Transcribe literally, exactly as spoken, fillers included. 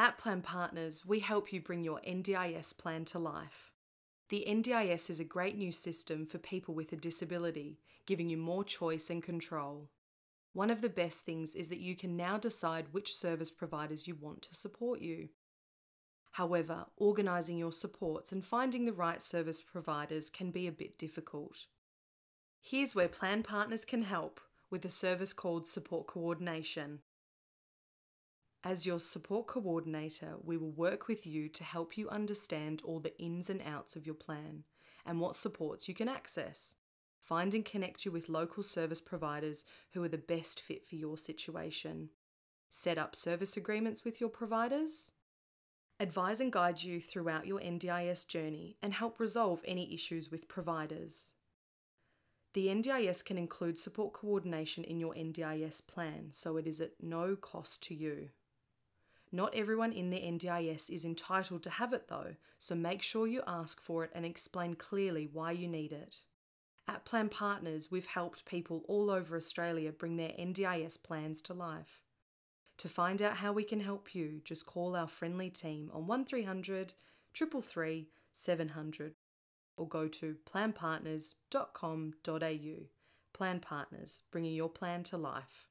At Plan Partners, we help you bring your N D I S plan to life. The N D I S is a great new system for people with a disability, giving you more choice and control. One of the best things is that you can now decide which service providers you want to support you. However, organising your supports and finding the right service providers can be a bit difficult. Here's where Plan Partners can help, with a service called Support Coordination. As your support coordinator, we will work with you to help you understand all the ins and outs of your plan and what supports you can access. Find and connect you with local service providers who are the best fit for your situation. Set up service agreements with your providers. Advise and guide you throughout your N D I S journey and help resolve any issues with providers. The N D I S can include support coordination in your N D I S plan, so it is at no cost to you. Not everyone in the N D I S is entitled to have it though, so make sure you ask for it and explain clearly why you need it. At Plan Partners, we've helped people all over Australia bring their N D I S plans to life. To find out how we can help you, just call our friendly team on one three hundred, three three three, seven hundred or go to plan partners dot com dot A U. Plan Partners, bringing your plan to life.